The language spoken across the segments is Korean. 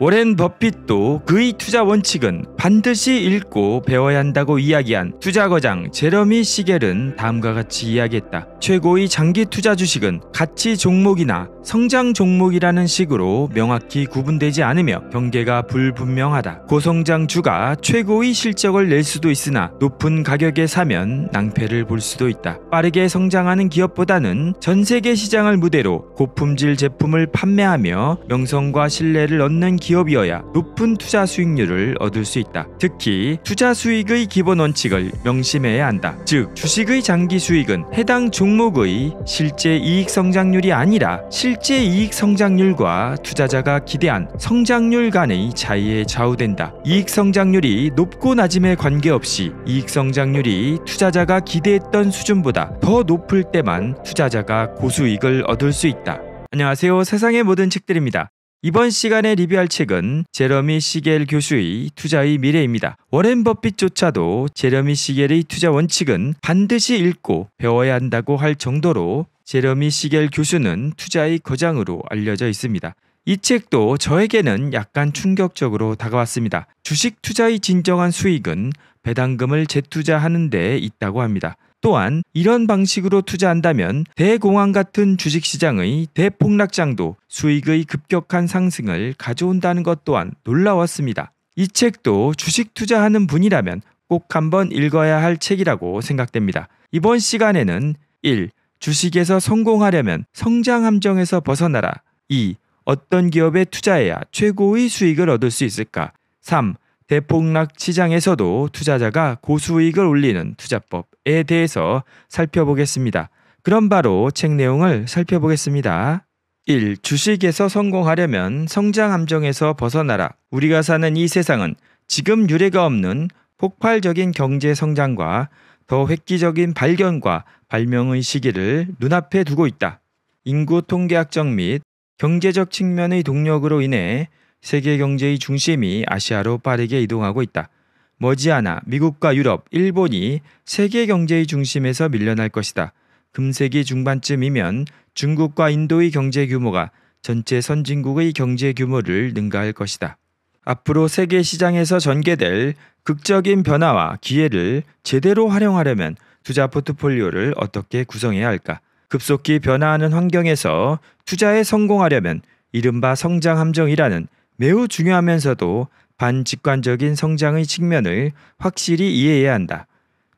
워렌 버핏도 그의 투자 원칙은 반드시 읽고 배워야 한다고 이야기한 투자 거장 제러미 시겔은 다음과 같이 이야기했다. 최고의 장기 투자 주식은 가치 종목이나 성장 종목이라는 식으로 명확히 구분되지 않으며 경계가 불분명하다. 고성장 주가 최고의 실적을 낼 수도 있으나 높은 가격에 사면 낭패를 볼 수도 있다. 빠르게 성장하는 기업보다는 전 세계 시장을 무대로 고품질 제품을 판매하며 명성과 신뢰를 얻는 기업이어야 높은 투자 수익률을 얻을 수 있다. 특히 투자 수익의 기본 원칙을 명심해야 한다. 즉 주식의 장기 수익은 해당 종목의 실제 이익 성장률이 아니라 실제 이익 성장률과 투자자가 기대한 성장률 간의 차이에 좌우된다. 이익 성장률이 높고 낮음에 관계없이 이익 성장률이 투자자가 기대했던 수준보다 더 높을 때만 투자자가 고수익을 얻을 수 있다. 안녕하세요. 세상의 모든 책들입니다. 이번 시간에 리뷰할 책은 제러미 시겔 교수의 투자의 미래입니다. 워렌 버핏조차도 제러미 시겔의 투자 원칙은 반드시 읽고 배워야 한다고 할 정도로 제러미 시겔 교수는 투자의 거장으로 알려져 있습니다. 이 책도 저에게는 약간 충격적으로 다가왔습니다. 주식 투자의 진정한 수익은 배당금을 재투자하는 데 있다고 합니다. 또한 이런 방식으로 투자한다면 대공황 같은 주식시장의 대폭락장도 수익의 급격한 상승을 가져온다는 것 또한 놀라웠습니다. 이 책도 주식 투자하는 분이라면 꼭 한번 읽어야 할 책이라고 생각됩니다. 이번 시간에는 1. 주식에서 성공하려면 성장 함정에서 벗어나라. 2. 어떤 기업에 투자해야 최고의 수익을 얻을 수 있을까? 3. 대폭락 시장에서도 투자자가 고수익을 올리는 투자법에 대해서 살펴보겠습니다. 그럼 바로 책 내용을 살펴보겠습니다. 1. 주식에서 성공하려면 성장 함정에서 벗어나라. 우리가 사는 이 세상은 지금 유례가 없는 폭발적인 경제 성장과 더 획기적인 발견과 발명의 시기를 눈앞에 두고 있다. 인구 통계학적 및 경제적 측면의 동력으로 인해 세계 경제의 중심이 아시아로 빠르게 이동하고 있다. 머지않아 미국과 유럽, 일본이 세계 경제의 중심에서 밀려날 것이다. 금세기 중반쯤이면 중국과 인도의 경제 규모가 전체 선진국의 경제 규모를 능가할 것이다. 앞으로 세계 시장에서 전개될 극적인 변화와 기회를 제대로 활용하려면 투자 포트폴리오를 어떻게 구성해야 할까? 급속히 변화하는 환경에서 투자에 성공하려면 이른바 성장 함정이라는 매우 중요하면서도 반직관적인 성장의 측면을 확실히 이해해야 한다.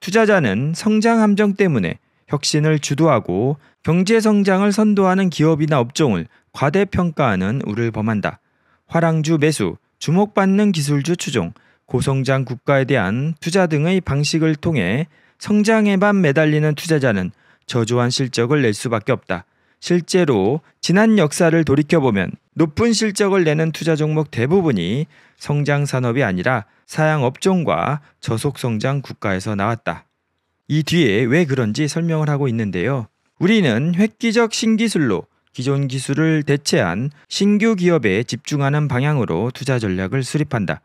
투자자는 성장 함정 때문에 혁신을 주도하고 경제 성장을 선도하는 기업이나 업종을 과대평가하는 우를 범한다. 화랑주 매수, 주목받는 기술주 추종, 고성장 국가에 대한 투자 등의 방식을 통해 성장에만 매달리는 투자자는 저조한 실적을 낼 수밖에 없다. 실제로 지난 역사를 돌이켜보면 높은 실적을 내는 투자 종목 대부분이 성장 산업이 아니라 사양 업종과 저속성장 국가에서 나왔다. 이 뒤에 왜 그런지 설명을 하고 있는데요. 우리는 획기적 신기술로 기존 기술을 대체한 신규 기업에 집중하는 방향으로 투자 전략을 수립한다.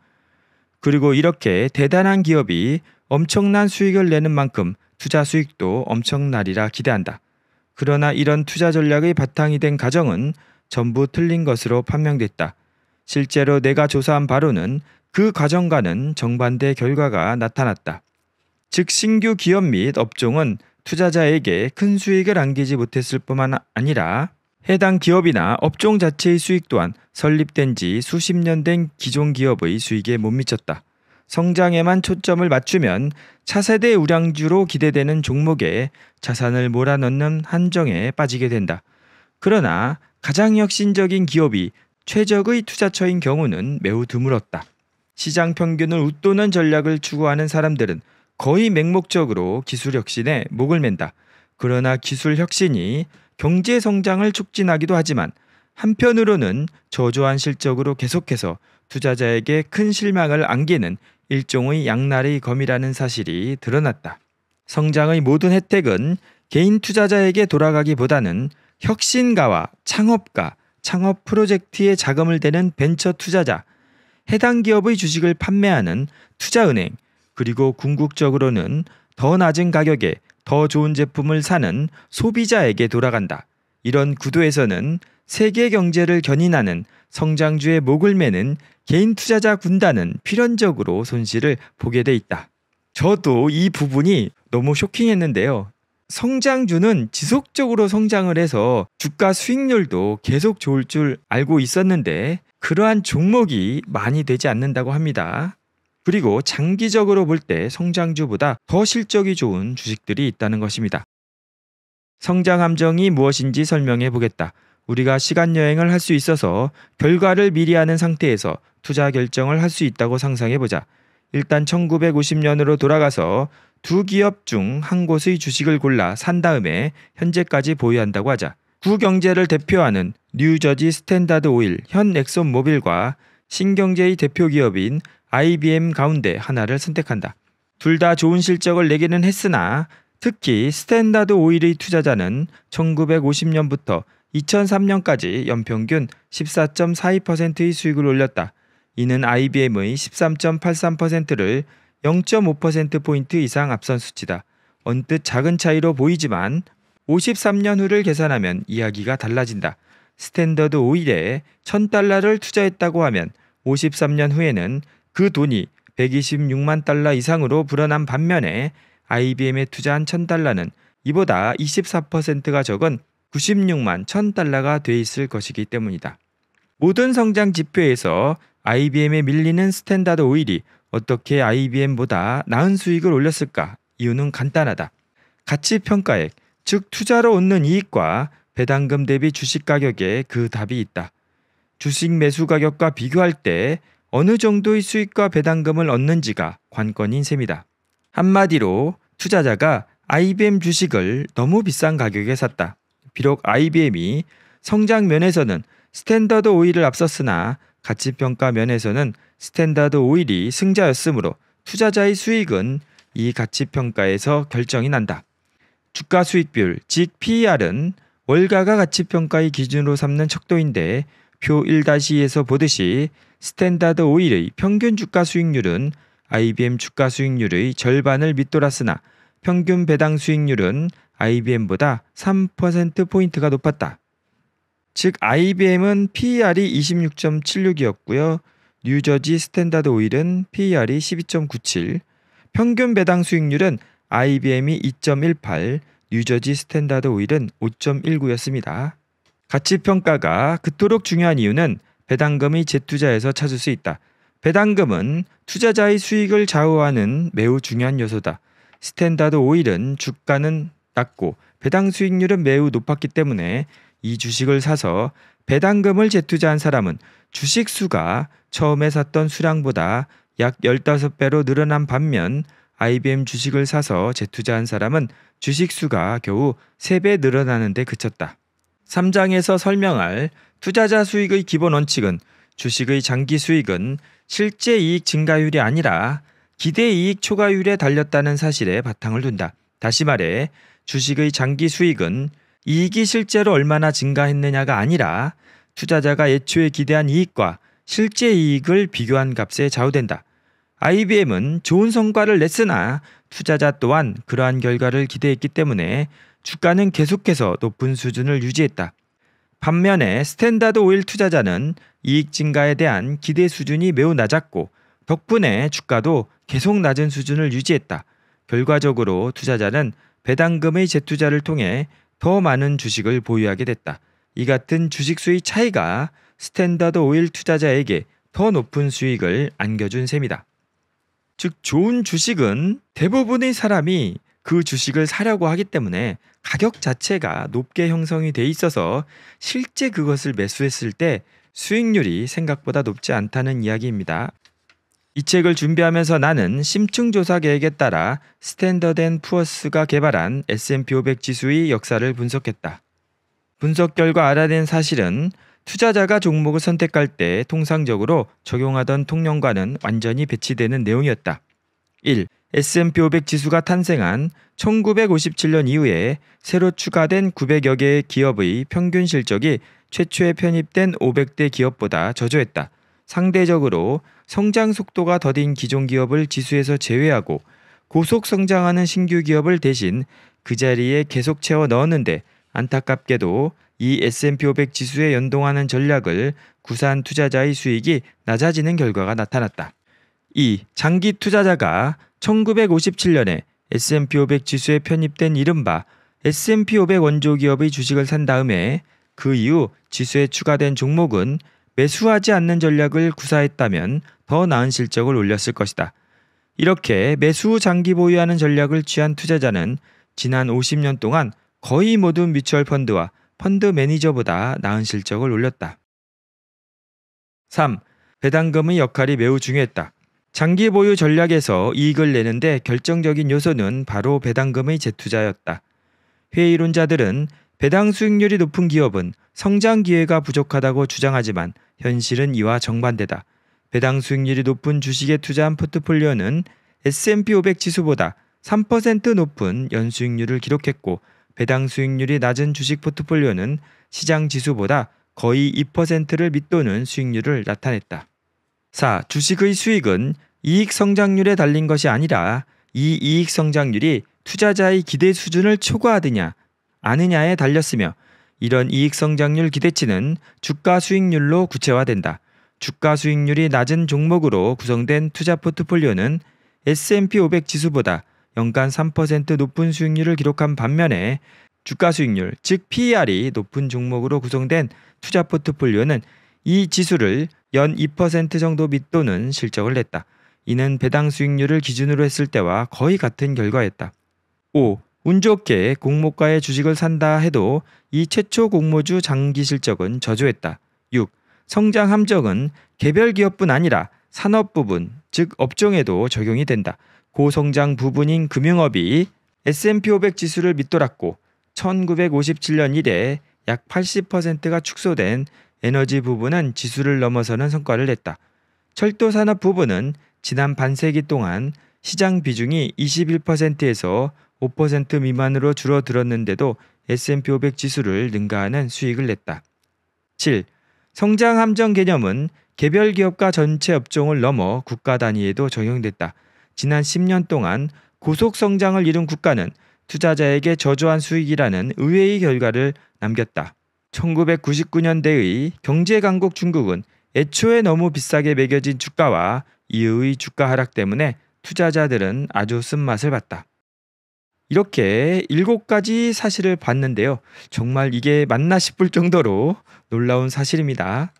그리고 이렇게 대단한 기업이 엄청난 수익을 내는 만큼 투자 수익도 엄청나리라 기대한다. 그러나 이런 투자 전략의 바탕이 된 가정은 전부 틀린 것으로 판명됐다. 실제로 내가 조사한 바로는 그 과정과는 정반대 결과가 나타났다. 즉 신규 기업 및 업종은 투자자에게 큰 수익을 안기지 못했을 뿐만 아니라 해당 기업이나 업종 자체의 수익 또한 설립된 지 수십 년 된 기존 기업의 수익에 못 미쳤다. 성장에만 초점을 맞추면 차세대 우량주로 기대되는 종목에 자산을 몰아넣는 한정에 빠지게 된다. 그러나 가장 혁신적인 기업이 최적의 투자처인 경우는 매우 드물었다. 시장 평균을 웃도는 전략을 추구하는 사람들은 거의 맹목적으로 기술 혁신에 목을 맨다. 그러나 기술 혁신이 경제 성장을 촉진하기도 하지만 한편으로는 저조한 실적으로 계속해서 투자자에게 큰 실망을 안기는 일종의 양날의 검이라는 사실이 드러났다. 성장의 모든 혜택은 개인 투자자에게 돌아가기보다는 혁신가와 창업가, 창업 프로젝트에 자금을 대는 벤처 투자자, 해당 기업의 주식을 판매하는 투자은행, 그리고 궁극적으로는 더 낮은 가격에 더 좋은 제품을 사는 소비자에게 돌아간다. 이런 구도에서는 세계 경제를 견인하는 성장주의 목을 매는 개인 투자자 군단은 필연적으로 손실을 보게 돼 있다. 저도 이 부분이 너무 쇼킹했는데요. 성장주는 지속적으로 성장을 해서 주가 수익률도 계속 좋을 줄 알고 있었는데 그러한 종목이 많이 되지 않는다고 합니다. 그리고 장기적으로 볼 때 성장주보다 더 실적이 좋은 주식들이 있다는 것입니다. 성장 함정이 무엇인지 설명해 보겠다. 우리가 시간여행을 할 수 있어서 결과를 미리 아는 상태에서 투자 결정을 할 수 있다고 상상해보자. 일단 1950년으로 돌아가서 두 기업 중 한 곳의 주식을 골라 산 다음에 현재까지 보유한다고 하자. 구경제를 대표하는 뉴저지 스탠다드 오일, 현 엑손모빌과 신경제의 대표 기업인 IBM 가운데 하나를 선택한다. 둘 다 좋은 실적을 내기는 했으나 특히 스탠다드 오일의 투자자는 1950년부터 2003년까지 연평균 14.42%의 수익을 올렸다. 이는 IBM의 13.83%를 0.5%포인트 이상 앞선 수치다. 언뜻 작은 차이로 보이지만 53년 후를 계산하면 이야기가 달라진다. 스탠다드 오일에 $1,000를 투자했다고 하면 53년 후에는 그 돈이 126만 달러 이상으로 불어난 반면에 IBM에 투자한 $1,000는 이보다 24%가 적은 96만 $1,000가 돼 있을 것이기 때문이다. 모든 성장 지표에서 IBM에 밀리는 스탠다드 오일이 어떻게 IBM보다 나은 수익을 올렸을까? 이유는 간단하다. 가치평가액, 즉 투자로 얻는 이익과 배당금 대비 주식가격에 그 답이 있다. 주식 매수 가격과 비교할 때 어느 정도의 수익과 배당금을 얻는지가 관건인 셈이다. 한마디로 투자자가 IBM 주식을 너무 비싼 가격에 샀다. 비록 IBM이 성장 면에서는 스탠다드 오일을 앞섰으나 가치평가 면에서는 스탠다드 오일이 승자였으므로 투자자의 수익은 이 가치평가에서 결정이 난다. 주가 수익비율, 즉 PER은 월가가 가치평가의 기준으로 삼는 척도인데 표 1-2에서 보듯이 스탠다드 오일의 평균 주가 수익률은 IBM 주가 수익률의 절반을 밑돌았으나 평균 배당 수익률은 IBM보다 3%포인트가 높았다. 즉 IBM은 PER이 26.76이었고요. 뉴저지 스탠다드 오일은 PER이 12.97, 평균 배당 수익률은 IBM이 2.18, 뉴저지 스탠다드 오일은 5.19였습니다. 가치평가가 그토록 중요한 이유는 배당금의 재투자에서 찾을 수 있다. 배당금은 투자자의 수익을 좌우하는 매우 중요한 요소다. 스탠다드 오일은 주가는 낮고 배당 수익률은 매우 높았기 때문에 이 주식을 사서 배당금을 재투자한 사람은 주식 수가 처음에 샀던 수량보다 약 15배로 늘어난 반면 IBM 주식을 사서 재투자한 사람은 주식 수가 겨우 3배 늘어나는 데 그쳤다. 3장에서 설명할 투자자 수익의 기본 원칙은 주식의 장기 수익은 실제 이익 증가율이 아니라 기대 이익 초과율에 달렸다는 사실에 바탕을 둔다. 다시 말해 주식의 장기 수익은 이익이 실제로 얼마나 증가했느냐가 아니라 투자자가 애초에 기대한 이익과 실제 이익을 비교한 값에 좌우된다. IBM은 좋은 성과를 냈으나 투자자 또한 그러한 결과를 기대했기 때문에 주가는 계속해서 높은 수준을 유지했다. 반면에 스탠다드 오일 투자자는 이익 증가에 대한 기대 수준이 매우 낮았고 덕분에 주가도 계속 낮은 수준을 유지했다. 결과적으로 투자자는 배당금의 재투자를 통해 더 많은 주식을 보유하게 됐다. 이 같은 주식수의 차이가 스탠다드 오일 투자자에게 더 높은 수익을 안겨준 셈이다. 즉 좋은 주식은 대부분의 사람이 그 주식을 사려고 하기 때문에 가격 자체가 높게 형성이 돼 있어서 실제 그것을 매수했을 때 수익률이 생각보다 높지 않다는 이야기입니다. 이 책을 준비하면서 나는 심층조사 계획에 따라 스탠더드 앤 푸어스가 개발한 S&P 500 지수의 역사를 분석했다. 분석 결과 알아낸 사실은 투자자가 종목을 선택할 때 통상적으로 적용하던 통념과는 완전히 배치되는 내용이었다. 1. S&P 500 지수가 탄생한 1957년 이후에 새로 추가된 900여 개의 기업의 평균 실적이 최초에 편입된 500대 기업보다 저조했다. 상대적으로 성장 속도가 더딘 기존 기업을 지수에서 제외하고 고속 성장하는 신규 기업을 대신 그 자리에 계속 채워 넣었는데 안타깝게도 이 S&P 500 지수에 연동하는 전략을 구사한 투자자의 수익이 낮아지는 결과가 나타났다. 2. 장기 투자자가 1957년에 S&P 500 지수에 편입된 이른바 S&P 500 원조 기업의 주식을 산 다음에 그 이후 지수에 추가된 종목은 매수하지 않는 전략을 구사했다면 더 나은 실적을 올렸을 것이다. 이렇게 매수 후 장기 보유하는 전략을 취한 투자자는 지난 50년 동안 거의 모든 뮤추얼 펀드와 펀드 매니저보다 나은 실적을 올렸다. 3. 배당금의 역할이 매우 중요했다. 장기 보유 전략에서 이익을 내는데 결정적인 요소는 바로 배당금의 재투자였다. 회의론자들은 배당 수익률이 높은 기업은 성장 기회가 부족하다고 주장하지만 현실은 이와 정반대다. 배당 수익률이 높은 주식에 투자한 포트폴리오는 S&P 500 지수보다 3% 높은 연수익률을 기록했고 배당 수익률이 낮은 주식 포트폴리오는 시장 지수보다 거의 2%를 밑도는 수익률을 나타냈다. 4. 주식의 수익은 이익 성장률에 달린 것이 아니라 이 이익 성장률이 투자자의 기대 수준을 초과하느냐 아느냐에 달렸으며 이런 이익 성장률 기대치는 주가 수익률로 구체화된다. 주가 수익률이 낮은 종목으로 구성된 투자 포트폴리오는 S&P 500 지수보다 연간 3% 높은 수익률을 기록한 반면에 주가 수익률, 즉 PER이 높은 종목으로 구성된 투자 포트폴리오는 이 지수를 연 2% 정도 밑도는 실적을 냈다. 이는 배당 수익률을 기준으로 했을 때와 거의 같은 결과였다. 5. 운 좋게 공모가의 주식을 산다 해도 이 최초 공모주 장기 실적은 저조했다. 6. 성장 함정은 개별 기업뿐 아니라 산업 부분, 즉 업종에도 적용이 된다. 고성장 부분인 금융업이 S&P 500 지수를 밑돌았고 1957년 이래 약 80%가 축소된 에너지 부분은 지수를 넘어서는 성과를 냈다. 철도산업 부분은 지난 반세기 동안 시장 비중이 21%에서 5% 미만으로 줄어들었는데도 S&P 500 지수를 능가하는 수익을 냈다. 7. 성장 함정 개념은 개별 기업과 전체 업종을 넘어 국가 단위에도 적용됐다. 지난 10년 동안 고속 성장을 이룬 국가는 투자자에게 저조한 수익이라는 의외의 결과를 남겼다. 1999년대의 경제 강국 중국은 애초에 너무 비싸게 매겨진 주가와 이후의 주가 하락 때문에 투자자들은 아주 쓴맛을 봤다. 이렇게 7가지 사실을 봤는데요. 정말 이게 맞나 싶을 정도로 놀라운 사실입니다.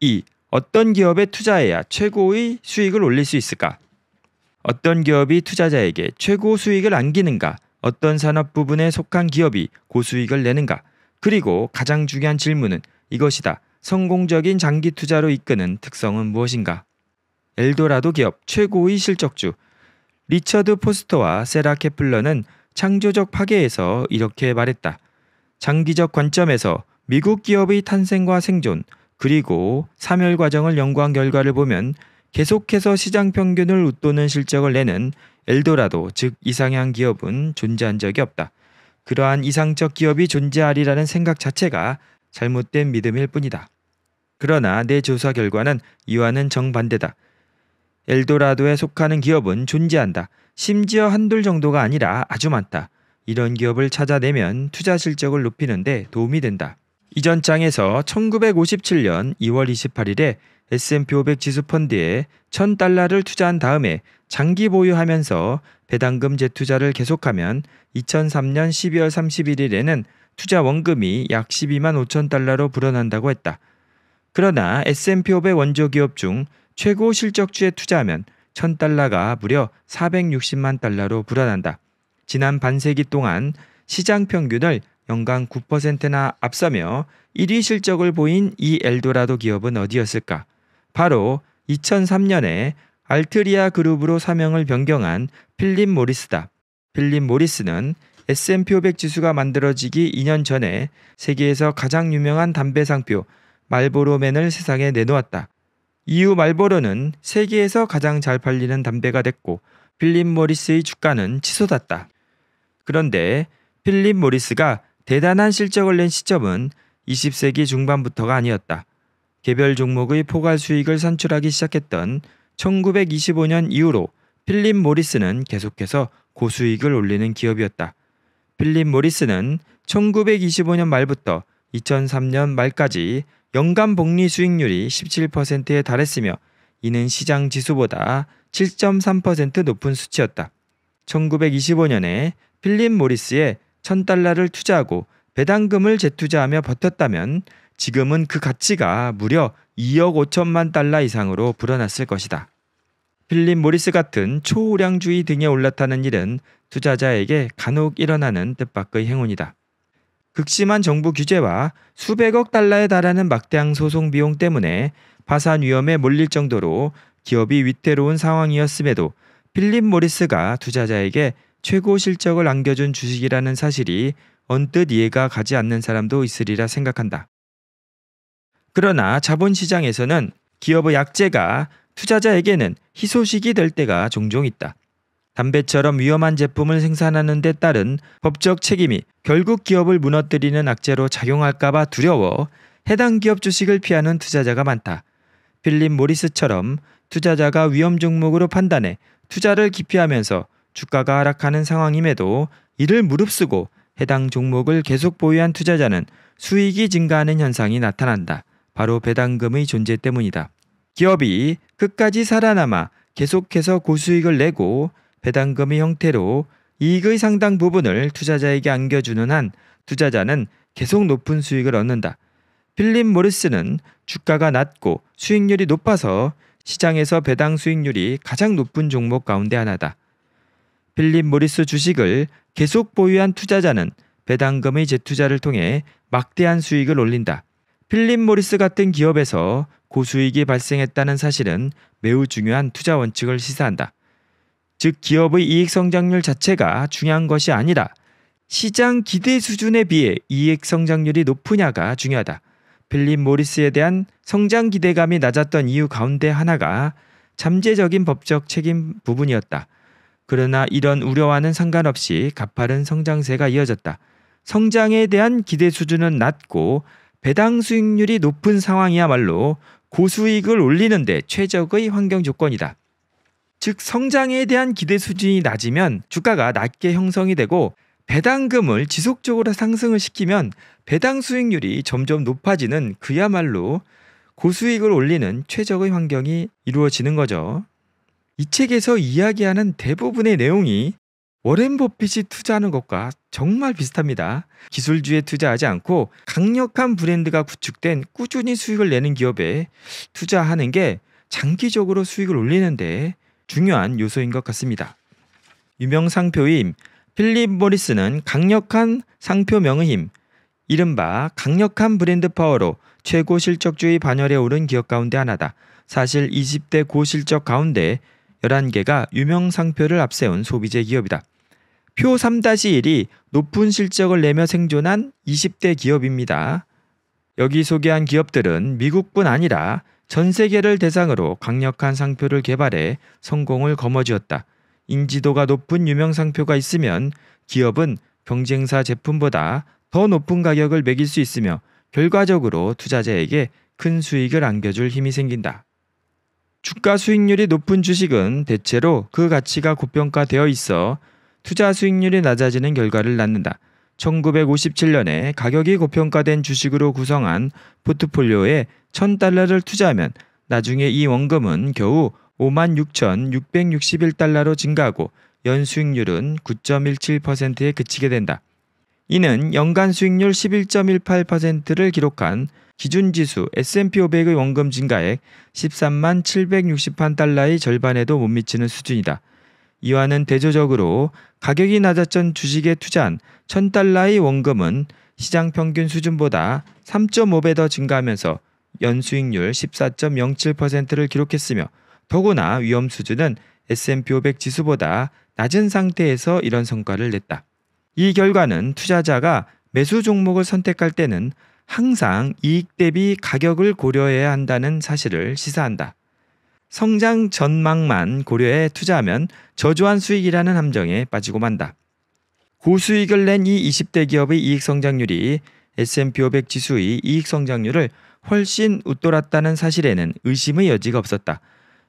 2. 어떤 기업에 투자해야 최고의 수익을 올릴 수 있을까? 어떤 기업이 투자자에게 최고 수익을 안기는가? 어떤 산업 부분에 속한 기업이 고수익을 내는가? 그리고 가장 중요한 질문은 이것이다. 성공적인 장기 투자로 이끄는 특성은 무엇인가? 엘도라도 기업 최고의 실적주 리처드 포스터와 세라 케플러는 창조적 파괴에서 이렇게 말했다. 장기적 관점에서 미국 기업의 탄생과 생존 그리고 사멸 과정을 연구한 결과를 보면 계속해서 시장 평균을 웃도는 실적을 내는 엘도라도 즉 이상향 기업은 존재한 적이 없다. 그러한 이상적 기업이 존재하리라는 생각 자체가 잘못된 믿음일 뿐이다. 그러나 내 조사 결과는 이와는 정반대다. 엘도라도에 속하는 기업은 존재한다. 심지어 한둘 정도가 아니라 아주 많다. 이런 기업을 찾아내면 투자 실적을 높이는 데 도움이 된다. 이전 장에서 1957년 2월 28일에 S&P 500 지수 펀드에 $1,000를 투자한 다음에 장기 보유하면서 배당금 재투자를 계속하면 2003년 12월 31일에는 투자 원금이 약 $125,000로 불어난다고 했다. 그러나 S&P 500 원조 기업 중 최고 실적주에 투자하면 $1,000가 무려 $4,600,000로 불어난다. 지난 반세기 동안 시장 평균을 연간 9%나 앞서며 1위 실적을 보인 이 엘도라도 기업은 어디였을까? 바로 2003년에 알트리아 그룹으로 사명을 변경한 필립 모리스다. 필립 모리스는 S&P 500 지수가 만들어지기 2년 전에 세계에서 가장 유명한 담배 상표 말보로맨을 세상에 내놓았다. 이후 말보로는 세계에서 가장 잘 팔리는 담배가 됐고 필립 모리스의 주가는 치솟았다. 그런데 필립 모리스가 대단한 실적을 낸 시점은 20세기 중반부터가 아니었다. 개별 종목의 포괄 수익을 산출하기 시작했던 1925년 이후로 필립 모리스는 계속해서 고수익을 올리는 기업이었다. 필립 모리스는 1925년 말부터 2003년 말까지 연간 복리 수익률이 17%에 달했으며 이는 시장 지수보다 7.3% 높은 수치였다. 1925년에 필립 모리스에 $1000를 투자하고 배당금을 재투자하며 버텼다면 지금은 그 가치가 무려 2억 5천만 달러 이상으로 불어났을 것이다. 필립 모리스 같은 초우량주의 등에 올라타는 일은 투자자에게 간혹 일어나는 뜻밖의 행운이다. 극심한 정부 규제와 수백억 달러에 달하는 막대한 소송 비용 때문에 파산 위험에 몰릴 정도로 기업이 위태로운 상황이었음에도 필립 모리스가 투자자에게 최고 실적을 안겨준 주식이라는 사실이 언뜻 이해가 가지 않는 사람도 있으리라 생각한다. 그러나 자본시장에서는 기업의 약재가 투자자에게는 희소식이 될 때가 종종 있다. 담배처럼 위험한 제품을 생산하는 데 따른 법적 책임이 결국 기업을 무너뜨리는 악재로 작용할까봐 두려워 해당 기업 주식을 피하는 투자자가 많다. 필립 모리스처럼 투자자가 위험 종목으로 판단해 투자를 기피하면서 주가가 하락하는 상황임에도 이를 무릅쓰고 해당 종목을 계속 보유한 투자자는 수익이 증가하는 현상이 나타난다. 바로 배당금의 존재 때문이다. 기업이 끝까지 살아남아 계속해서 고수익을 내고 배당금의 형태로 이익의 상당 부분을 투자자에게 안겨주는 한 투자자는 계속 높은 수익을 얻는다. 필립 모리스는 주가가 낮고 수익률이 높아서 시장에서 배당 수익률이 가장 높은 종목 가운데 하나다. 필립 모리스 주식을 계속 보유한 투자자는 배당금의 재투자를 통해 막대한 수익을 올린다. 필립 모리스 같은 기업에서 고수익이 발생했다는 사실은 매우 중요한 투자 원칙을 시사한다. 즉 기업의 이익 성장률 자체가 중요한 것이 아니라 시장 기대 수준에 비해 이익 성장률이 높으냐가 중요하다. 필립 모리스에 대한 성장 기대감이 낮았던 이유 가운데 하나가 잠재적인 법적 책임 부분이었다. 그러나 이런 우려와는 상관없이 가파른 성장세가 이어졌다. 성장에 대한 기대 수준은 낮고 배당 수익률이 높은 상황이야말로 고수익을 올리는 데 최적의 환경 조건이다. 즉 성장에 대한 기대 수준이 낮으면 주가가 낮게 형성이 되고 배당금을 지속적으로 상승을 시키면 배당 수익률이 점점 높아지는 그야말로 고수익을 올리는 최적의 환경이 이루어지는 거죠. 이 책에서 이야기하는 대부분의 내용이 워렌 버핏이 투자하는 것과 정말 비슷합니다. 기술주에 투자하지 않고 강력한 브랜드가 구축된 꾸준히 수익을 내는 기업에 투자하는 게 장기적으로 수익을 올리는 데 중요한 요소인 것 같습니다. 유명 상표의 힘, 필립 모리스는 강력한 상표명의 힘, 이른바 강력한 브랜드 파워로 최고 실적주의 반열에 오른 기업 가운데 하나다. 사실 20대 고실적 가운데 11개가 유명 상표를 앞세운 소비재 기업이다. 표 3-1이 높은 실적을 내며 생존한 20대 기업입니다. 여기 소개한 기업들은 미국뿐 아니라 전 세계를 대상으로 강력한 상표를 개발해 성공을 거머쥐었다. 인지도가 높은 유명 상표가 있으면 기업은 경쟁사 제품보다 더 높은 가격을 매길 수 있으며 결과적으로 투자자에게 큰 수익을 안겨줄 힘이 생긴다. 주가 수익률이 높은 주식은 대체로 그 가치가 고평가되어 있어 투자 수익률이 낮아지는 결과를 낳는다. 1957년에 가격이 고평가된 주식으로 구성한 포트폴리오에 $1000를 투자하면 나중에 이 원금은 겨우 56,661달러로 증가하고 연수익률은 9.17%에 그치게 된다. 이는 연간 수익률 11.18%를 기록한 기준지수 S&P 500의 원금 증가액 137,660달러의 절반에도 못 미치는 수준이다. 이와는 대조적으로 가격이 낮았던 주식에 투자한 $1000의 원금은 시장 평균 수준보다 3.5배 더 증가하면서 연수익률 14.07%를 기록했으며 더구나 위험 수준은 S&P 500 지수보다 낮은 상태에서 이런 성과를 냈다. 이 결과는 투자자가 매수 종목을 선택할 때는 항상 이익 대비 가격을 고려해야 한다는 사실을 시사한다. 성장 전망만 고려해 투자하면 저조한 수익이라는 함정에 빠지고 만다. 고수익을 낸 이 20대 기업의 이익 성장률이 S&P 500 지수의 이익 성장률을 훨씬 웃돌았다는 사실에는 의심의 여지가 없었다.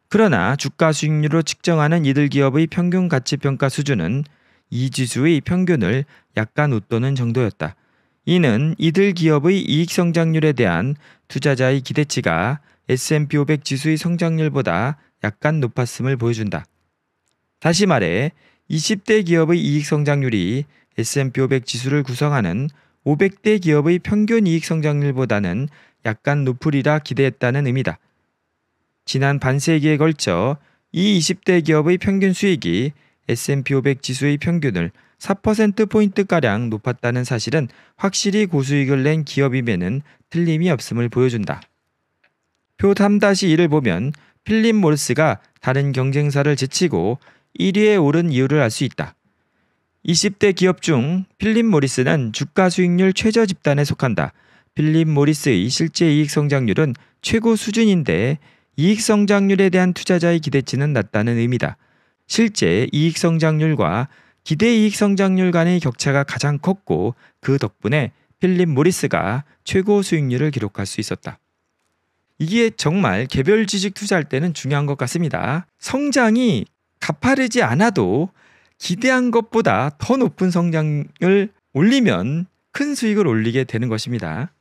그러나 주가 수익률로 측정하는 이들 기업의 평균 가치평가 수준은 이 지수의 평균을 약간 웃도는 정도였다. 이는 이들 기업의 이익 성장률에 대한 투자자의 기대치가 S&P 500 지수의 성장률보다 약간 높았음을 보여준다. 다시 말해 20대 기업의 이익 성장률이 S&P 500 지수를 구성하는 500대 기업의 평균 이익 성장률보다는 약간 높으리라 기대했다는 의미다. 지난 반세기에 걸쳐 이 20대 기업의 평균 수익이 S&P 500 지수의 평균을 4%포인트가량 높았다는 사실은 확실히 고수익을 낸 기업임에는 틀림이 없음을 보여준다. 표 3-1을 보면 필립 모리스가 다른 경쟁사를 제치고 1위에 오른 이유를 알 수 있다. 20대 기업 중 필립 모리스는 주가 수익률 최저 집단에 속한다. 필립 모리스의 실제 이익 성장률은 최고 수준인데 이익 성장률에 대한 투자자의 기대치는 낮다는 의미다. 실제 이익 성장률과 기대 이익 성장률 간의 격차가 가장 컸고 그 덕분에 필립 모리스가 최고 수익률을 기록할 수 있었다. 이게 정말 개별 주식 투자할 때는 중요한 것 같습니다. 성장이 가파르지 않아도 기대한 것보다 더 높은 성장을 올리면 큰 수익을 올리게 되는 것입니다.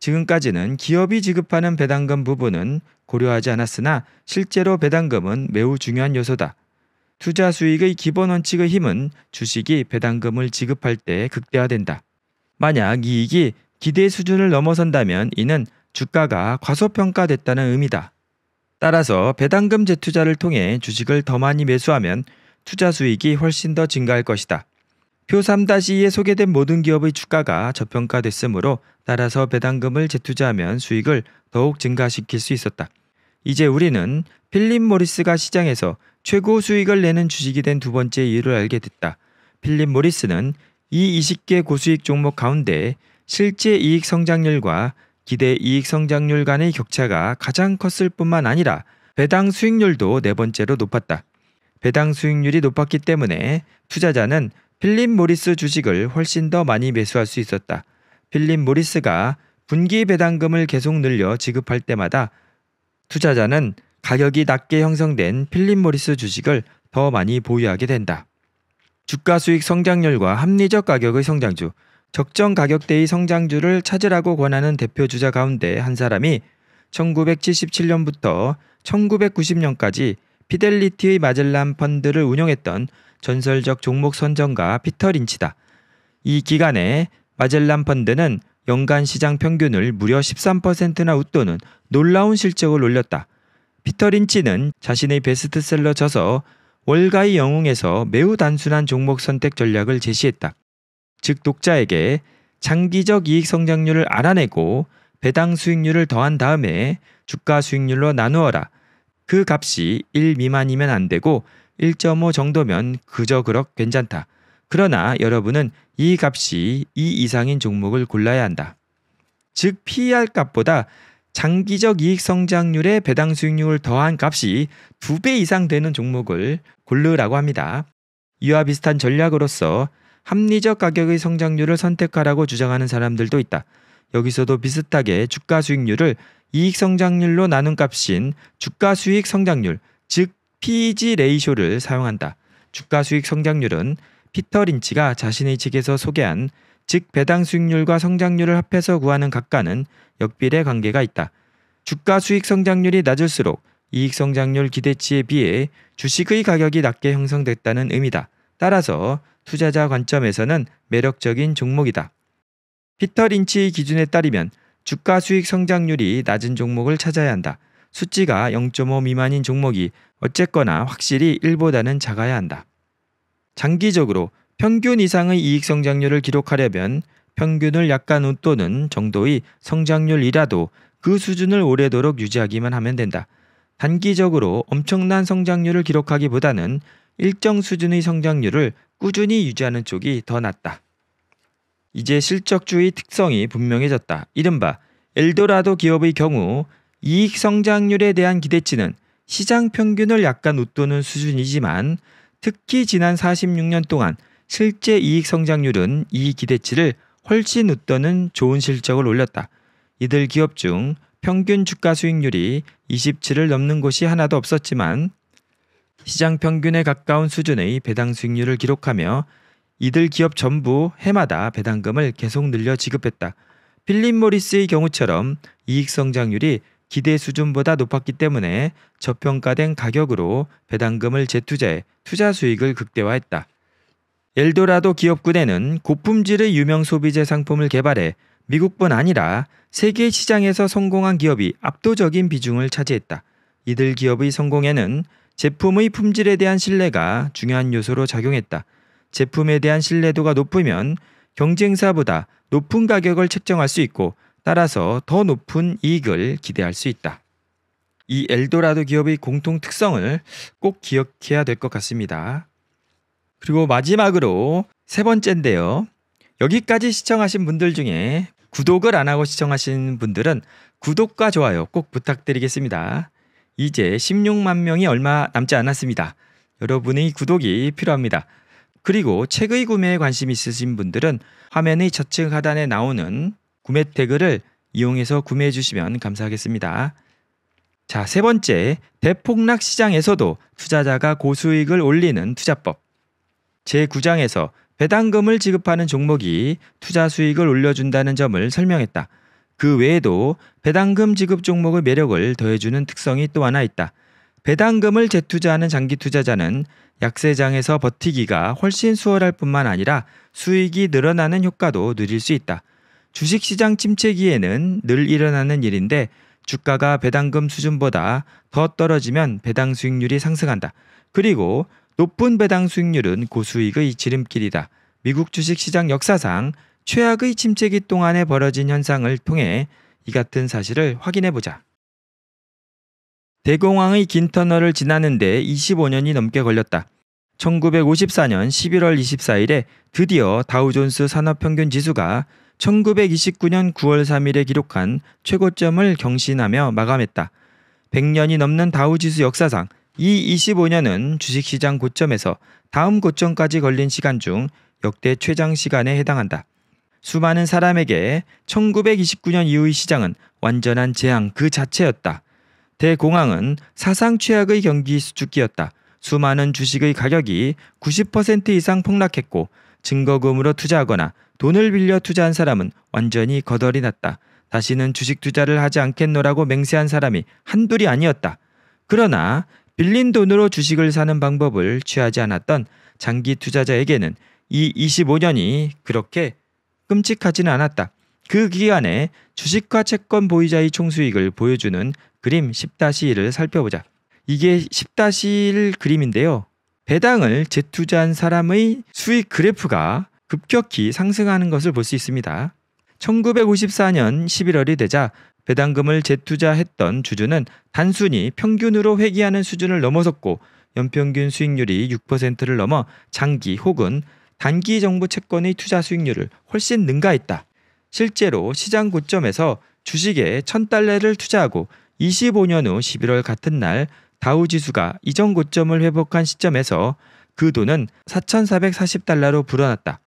지금까지는 기업이 지급하는 배당금 부분은 고려하지 않았으나 실제로 배당금은 매우 중요한 요소다. 투자 수익의 기본 원칙의 힘은 주식이 배당금을 지급할 때 극대화된다. 만약 이익이 기대 수준을 넘어선다면 이는 주가가 과소평가됐다는 의미다. 따라서 배당금 재투자를 통해 주식을 더 많이 매수하면 투자 수익이 훨씬 더 증가할 것이다. 표 3-2에 소개된 모든 기업의 주가가 저평가됐으므로 따라서 배당금을 재투자하면 수익을 더욱 증가시킬 수 있었다. 이제 우리는 필립 모리스가 시장에서 최고 수익을 내는 주식이 된 두 번째 이유를 알게 됐다. 필립 모리스는 이 20개 고수익 종목 가운데 실제 이익 성장률과 기대 이익 성장률 간의 격차가 가장 컸을 뿐만 아니라 배당 수익률도 네 번째로 높았다. 배당 수익률이 높았기 때문에 투자자는 필립 모리스 주식을 훨씬 더 많이 매수할 수 있었다. 필립 모리스가 분기 배당금을 계속 늘려 지급할 때마다 투자자는 가격이 낮게 형성된 필립 모리스 주식을 더 많이 보유하게 된다. 주가 수익 성장률과 합리적 가격의 성장주, 적정 가격대의 성장주를 찾으라고 권하는 대표주자 가운데 한 사람이 1977년부터 1990년까지 피델리티의 마젤란 펀드를 운용했던 전설적 종목 선정가 피터 린치다. 이 기간에 마젤란 펀드는 연간 시장 평균을 무려 13%나 웃도는 놀라운 실적을 올렸다. 피터 린치는 자신의 베스트셀러 저서 월가의 영웅에서 매우 단순한 종목 선택 전략을 제시했다. 즉 독자에게 장기적 이익 성장률을 알아내고 배당 수익률을 더한 다음에 주가 수익률로 나누어라. 그 값이 1 미만이면 안 되고 1.5 정도면 그저 그럭 괜찮다. 그러나 여러분은 이 값이 2 이상인 종목을 골라야 한다. 즉 PER 값보다 장기적 이익 성장률에 배당 수익률을 더한 값이 2배 이상 되는 종목을 고르라고 합니다. 이와 비슷한 전략으로서 합리적 가격의 성장률을 선택하라고 주장하는 사람들도 있다. 여기서도 비슷하게 주가 수익률을 이익 성장률로 나눈 값인 주가 수익 성장률, 즉 PEG 레이쇼를 사용한다. 주가 수익 성장률은 피터 린치가 자신의 책에서 소개한 즉 배당 수익률과 성장률을 합해서 구하는 각각은 역비례 관계가 있다. 주가 수익 성장률이 낮을수록 이익 성장률 기대치에 비해 주식의 가격이 낮게 형성됐다는 의미다. 따라서 투자자 관점에서는 매력적인 종목이다. 피터 린치의 기준에 따르면 주가 수익 성장률이 낮은 종목을 찾아야 한다. 수치가 0.5 미만인 종목이 어쨌거나 확실히 1보다는 작아야 한다. 장기적으로 평균 이상의 이익 성장률을 기록하려면 평균을 약간 웃도는 정도의 성장률이라도 그 수준을 오래도록 유지하기만 하면 된다. 단기적으로 엄청난 성장률을 기록하기보다는 일정 수준의 성장률을 꾸준히 유지하는 쪽이 더 낫다. 이제 실적주의 특성이 분명해졌다. 이른바 엘도라도 기업의 경우 이익 성장률에 대한 기대치는 시장 평균을 약간 웃도는 수준이지만 특히 지난 46년 동안 실제 이익 성장률은 이 기대치를 훨씬 웃도는 좋은 실적을 올렸다. 이들 기업 중 평균 주가 수익률이 27을 넘는 곳이 하나도 없었지만 시장 평균에 가까운 수준의 배당 수익률을 기록하며 이들 기업 전부 해마다 배당금을 계속 늘려 지급했다. 필립 모리스의 경우처럼 이익 성장률이 기대 수준보다 높았기 때문에 저평가된 가격으로 배당금을 재투자해 투자 수익을 극대화했다. 엘도라도 기업군에는 고품질의 유명 소비재 상품을 개발해 미국뿐 아니라 세계 시장에서 성공한 기업이 압도적인 비중을 차지했다. 이들 기업의 성공에는 제품의 품질에 대한 신뢰가 중요한 요소로 작용했다. 제품에 대한 신뢰도가 높으면 경쟁사보다 높은 가격을 책정할 수 있고 따라서 더 높은 이익을 기대할 수 있다. 이 엘도라도 기업의 공통 특성을 꼭 기억해야 될 것 같습니다. 그리고 마지막으로 세 번째인데요. 여기까지 시청하신 분들 중에 구독을 안 하고 시청하신 분들은 구독과 좋아요 꼭 부탁드리겠습니다. 이제 16만 명이 얼마 남지 않았습니다. 여러분의 구독이 필요합니다. 그리고 책의 구매에 관심 있으신 분들은 화면의 좌측 하단에 나오는 구매 태그를 이용해서 구매해 주시면 감사하겠습니다. 자, 세 번째, 대폭락 시장에서도 투자자가 고수익을 올리는 투자법. 제9장에서 배당금을 지급하는 종목이 투자 수익을 올려준다는 점을 설명했다. 그 외에도 배당금 지급 종목의 매력을 더해주는 특성이 또 하나 있다. 배당금을 재투자하는 장기 투자자는 약세장에서 버티기가 훨씬 수월할 뿐만 아니라 수익이 늘어나는 효과도 누릴 수 있다. 주식시장 침체기에는 늘 일어나는 일인데 주가가 배당금 수준보다 더 떨어지면 배당 수익률이 상승한다. 그리고 높은 배당 수익률은 고수익의 지름길이다. 미국 주식시장 역사상 최악의 침체기 동안에 벌어진 현상을 통해 이 같은 사실을 확인해보자. 대공황의 긴 터널을 지나는 데 25년이 넘게 걸렸다. 1954년 11월 24일에 드디어 다우존스 산업평균 지수가 1929년 9월 3일에 기록한 최고점을 경신하며 마감했다. 100년이 넘는 다우지수 역사상 이 25년은 주식시장 고점에서 다음 고점까지 걸린 시간 중 역대 최장 시간에 해당한다. 수많은 사람에게 1929년 이후의 시장은 완전한 재앙 그 자체였다. 대공황은 사상 최악의 경기 수축기였다. 수많은 주식의 가격이 90% 이상 폭락했고 증거금으로 투자하거나 돈을 빌려 투자한 사람은 완전히 거덜이 났다. 다시는 주식 투자를 하지 않겠노라고 맹세한 사람이 한둘이 아니었다. 그러나 빌린 돈으로 주식을 사는 방법을 취하지 않았던 장기 투자자에게는 이 25년이 그렇게 끔찍하지는 않았다. 그 기간에 주식과 채권 보유자의 총수익을 보여주는 그림 10-1을 살펴보자. 이게 10-1 그림인데요. 배당을 재투자한 사람의 수익 그래프가 급격히 상승하는 것을 볼 수 있습니다. 1954년 11월이 되자 배당금을 재투자했던 주주는 단순히 평균으로 회귀하는 수준을 넘어섰고 연평균 수익률이 6%를 넘어 장기 혹은 단기 정부 채권의 투자 수익률을 훨씬 능가했다. 실제로 시장 고점에서 주식에 $1000를 투자하고 25년 후 11월 같은 날 다우지수가 이전 고점을 회복한 시점에서 그 돈은 $4,440로 불어났다.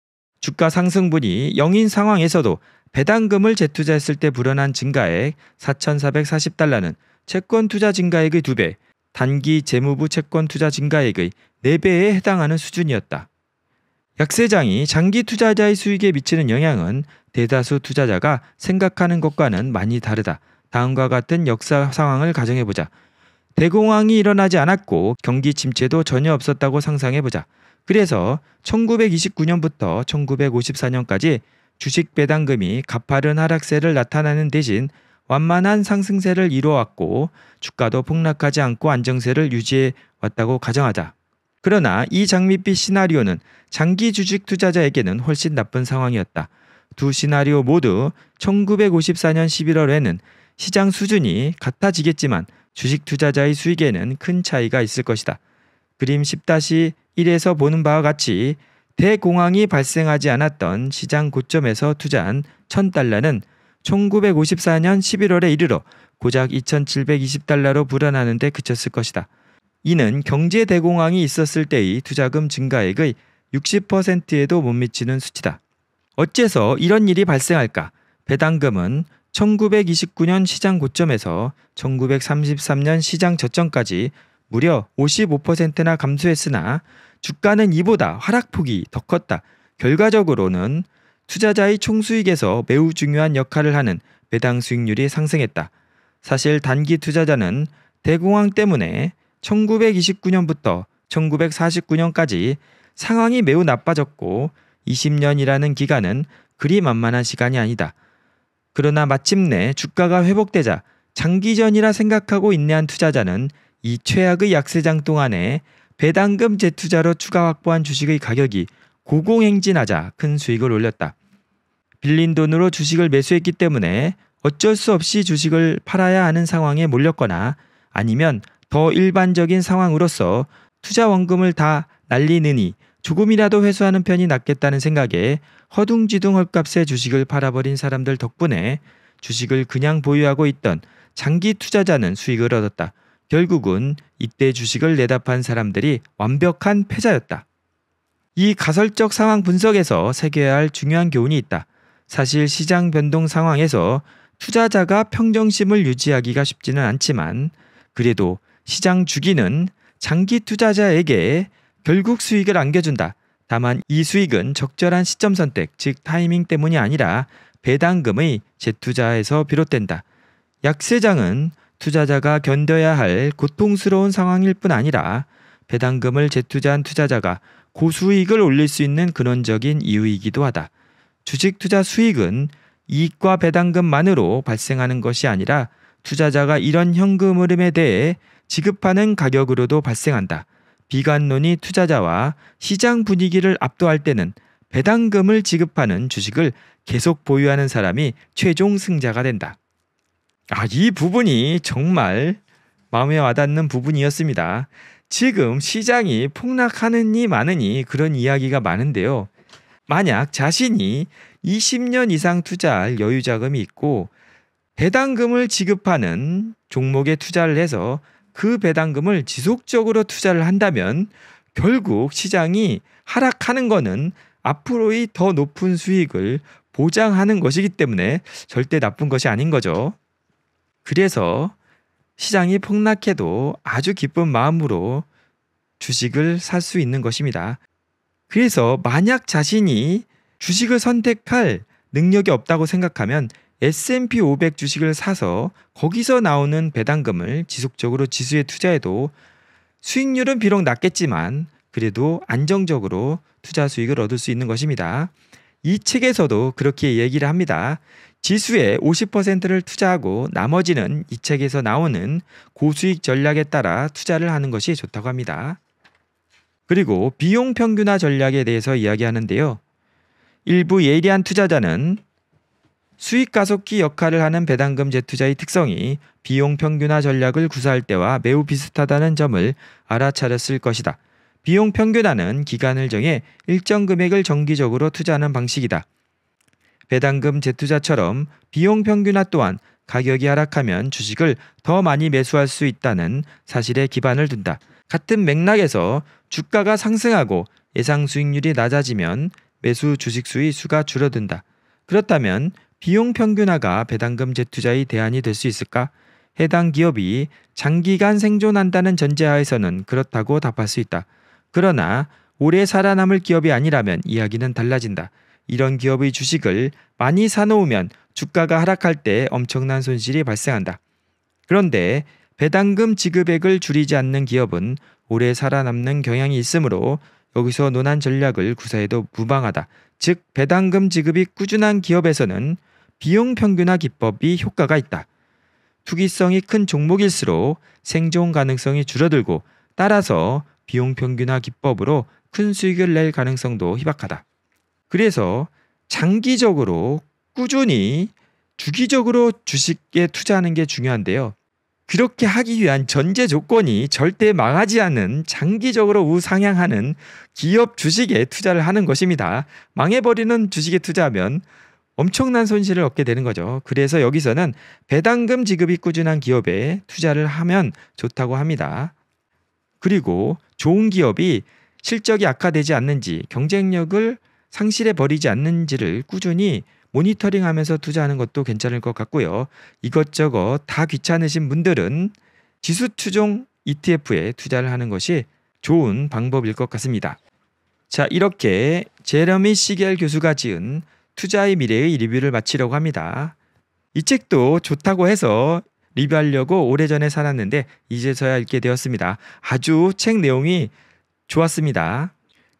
주가 상승분이 0인 상황에서도 배당금을 재투자했을 때 불어난 증가액 $4,440는 채권 투자 증가액의 2배, 단기 재무부 채권 투자 증가액의 4배에 해당하는 수준이었다. 약세장이 장기 투자자의 수익에 미치는 영향은 대다수 투자자가 생각하는 것과는 많이 다르다. 다음과 같은 역사 상황을 가정해보자. 대공황이 일어나지 않았고 경기 침체도 전혀 없었다고 상상해보자. 그래서 1929년부터 1954년까지 주식 배당금이 가파른 하락세를 나타내는 대신 완만한 상승세를 이뤄왔고 주가도 폭락하지 않고 안정세를 유지해왔다고 가정하자. 그러나 이 장밋빛 시나리오는 장기 주식 투자자에게는 훨씬 나쁜 상황이었다. 두 시나리오 모두 1954년 11월에는 시장 수준이 같아지겠지만 주식 투자자의 수익에는 큰 차이가 있을 것이다. 그림 10-1에서 보는 바와 같이 대공황이 발생하지 않았던 시장 고점에서 투자한 $1000는 1954년 11월에 이르러 고작 $2720로 불어나는 데 그쳤을 것이다. 이는 경제 대공황이 있었을 때의 투자금 증가액의 60%에도 못 미치는 수치다. 어째서 이런 일이 발생할까? 배당금은 1929년 시장 고점에서 1933년 시장 저점까지 무려 55%나 감소했으나 주가는 이보다 하락폭이 더 컸다. 결과적으로는 투자자의 총수익에서 매우 중요한 역할을 하는 배당 수익률이 상승했다. 사실 단기 투자자는 대공황 때문에 1929년부터 1949년까지 상황이 매우 나빠졌고 20년이라는 기간은 그리 만만한 시간이 아니다. 그러나 마침내 주가가 회복되자 장기전이라 생각하고 인내한 투자자는 이 최악의 약세장 동안에 배당금 재투자로 추가 확보한 주식의 가격이 고공행진하자 큰 수익을 올렸다. 빌린 돈으로 주식을 매수했기 때문에 어쩔 수 없이 주식을 팔아야 하는 상황에 몰렸거나 아니면 더 일반적인 상황으로서 투자 원금을 다 날리느니 조금이라도 회수하는 편이 낫겠다는 생각에 허둥지둥 헐값에 주식을 팔아버린 사람들 덕분에 주식을 그냥 보유하고 있던 장기 투자자는 수익을 얻었다. 결국은 이때 주식을 내다 판 사람들이 완벽한 패자였다. 이 가설적 상황 분석에서 새겨야 할 중요한 교훈이 있다. 사실 시장 변동 상황에서 투자자가 평정심을 유지하기가 쉽지는 않지만 그래도 시장 주기는 장기 투자자에게 결국 수익을 안겨준다. 다만 이 수익은 적절한 시점 선택, 즉 타이밍 때문이 아니라 배당금의 재투자에서 비롯된다. 약세장은 투자자가 견뎌야 할 고통스러운 상황일 뿐 아니라 배당금을 재투자한 투자자가 고수익을 올릴 수 있는 근원적인 이유이기도 하다. 주식 투자 수익은 이익과 배당금만으로 발생하는 것이 아니라 투자자가 이런 현금 흐름에 대해 지급하는 가격으로도 발생한다. 비관론이 투자자와 시장 분위기를 압도할 때는 배당금을 지급하는 주식을 계속 보유하는 사람이 최종 승자가 된다. 이 부분이 정말 마음에 와닿는 부분이었습니다. 지금 시장이 폭락하느니 마느니 그런 이야기가 많은데요. 만약 자신이 20년 이상 투자할 여유 자금이 있고 배당금을 지급하는 종목에 투자를 해서 그 배당금을 지속적으로 투자를 한다면 결국 시장이 하락하는 것은 앞으로의 더 높은 수익을 보장하는 것이기 때문에 절대 나쁜 것이 아닌 거죠. 그래서 시장이 폭락해도 아주 기쁜 마음으로 주식을 살 수 있는 것입니다. 그래서 만약 자신이 주식을 선택할 능력이 없다고 생각하면 S&P 500 주식을 사서 거기서 나오는 배당금을 지속적으로 지수에 투자해도 수익률은 비록 낮겠지만 그래도 안정적으로 투자 수익을 얻을 수 있는 것입니다. 이 책에서도 그렇게 얘기를 합니다. 지수의 50%를 투자하고 나머지는 이 책에서 나오는 고수익 전략에 따라 투자를 하는 것이 좋다고 합니다. 그리고 비용 평균화 전략에 대해서 이야기하는데요. 일부 예리한 투자자는 수익 가속기 역할을 하는 배당금 재투자의 특성이 비용 평균화 전략을 구사할 때와 매우 비슷하다는 점을 알아차렸을 것이다. 비용 평균화는 기간을 정해 일정 금액을 정기적으로 투자하는 방식이다. 배당금 재투자처럼 비용 평균화 또한 가격이 하락하면 주식을 더 많이 매수할 수 있다는 사실에 기반을 둔다. 같은 맥락에서 주가가 상승하고 예상 수익률이 낮아지면 매수 주식 수의 수가 줄어든다. 그렇다면 비용 평균화가 배당금 재투자의 대안이 될 수 있을까? 해당 기업이 장기간 생존한다는 전제하에서는 그렇다고 답할 수 있다. 그러나 오래 살아남을 기업이 아니라면 이야기는 달라진다. 이런 기업의 주식을 많이 사놓으면 주가가 하락할 때 엄청난 손실이 발생한다. 그런데 배당금 지급액을 줄이지 않는 기업은 오래 살아남는 경향이 있으므로 여기서 논한 전략을 구사해도 무방하다. 즉 배당금 지급이 꾸준한 기업에서는 비용 평균화 기법이 효과가 있다. 투기성이 큰 종목일수록 생존 가능성이 줄어들고 따라서 비용 평균화 기법으로 큰 수익을 낼 가능성도 희박하다. 그래서 장기적으로 꾸준히 주기적으로 주식에 투자하는 게 중요한데요. 그렇게 하기 위한 전제 조건이 절대 망하지 않는 장기적으로 우상향하는 기업 주식에 투자를 하는 것입니다. 망해버리는 주식에 투자하면 엄청난 손실을 얻게 되는 거죠. 그래서 여기서는 배당금 지급이 꾸준한 기업에 투자를 하면 좋다고 합니다. 그리고 좋은 기업이 실적이 악화되지 않는지 경쟁력을 상실해버리지 않는지를 꾸준히 모니터링하면서 투자하는 것도 괜찮을 것 같고요. 이것저것 다 귀찮으신 분들은 지수 추종 ETF에 투자를 하는 것이 좋은 방법일 것 같습니다. 자, 이렇게 제러미 시겔 교수가 지은 투자의 미래의 리뷰를 마치려고 합니다. 이 책도 좋다고 해서 리뷰하려고 오래전에 사놨는데 이제서야 읽게 되었습니다. 아주 책 내용이 좋았습니다.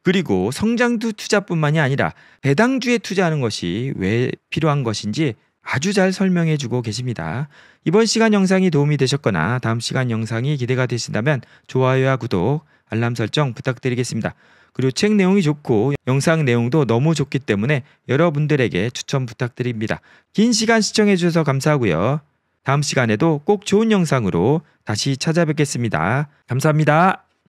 그리고 성장주 투자뿐만이 아니라 배당주에 투자하는 것이 왜 필요한 것인지 아주 잘 설명해 주고 계십니다. 이번 시간 영상이 도움이 되셨거나 다음 시간 영상이 기대가 되신다면 좋아요와 구독, 알람 설정 부탁드리겠습니다. 그리고 책 내용이 좋고 영상 내용도 너무 좋기 때문에 여러분들에게 추천 부탁드립니다. 긴 시간 시청해 주셔서 감사하고요. 다음 시간에도 꼭 좋은 영상으로 다시 찾아뵙겠습니다. 감사합니다.